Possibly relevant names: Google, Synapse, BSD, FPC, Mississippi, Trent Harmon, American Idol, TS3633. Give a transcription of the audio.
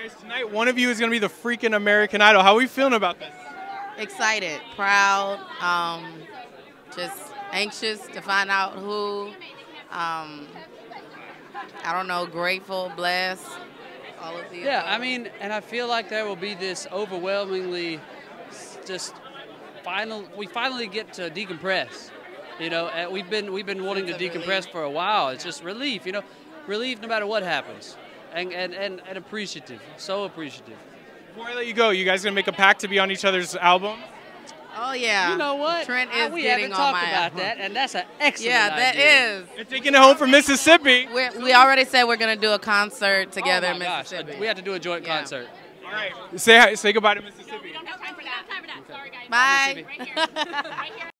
guys, tonight one of you is going to be the freaking American Idol. How are we feeling about this? Excited, proud, just anxious to find out who. I don't know, grateful, blessed, all of the above. I mean, and I feel like there will be this overwhelmingly just final. We finally get to decompress. You know, and we've been wanting to decompress for a while. It's just relief. You know, relief no matter what happens, and appreciative. So appreciative. Before I let you go, you guys gonna make a pact to be on each other's album? Oh yeah. You know what? Trent is getting on my album. We haven't talked about that, and that's an excellent idea. Yeah, that is. You're taking it home from Mississippi. We already said we're gonna do a concert together in Mississippi. Gosh, we have to do a joint concert. All right. Say goodbye to Mississippi. No, we don't have time for that. Sorry guys. Bye. Right here.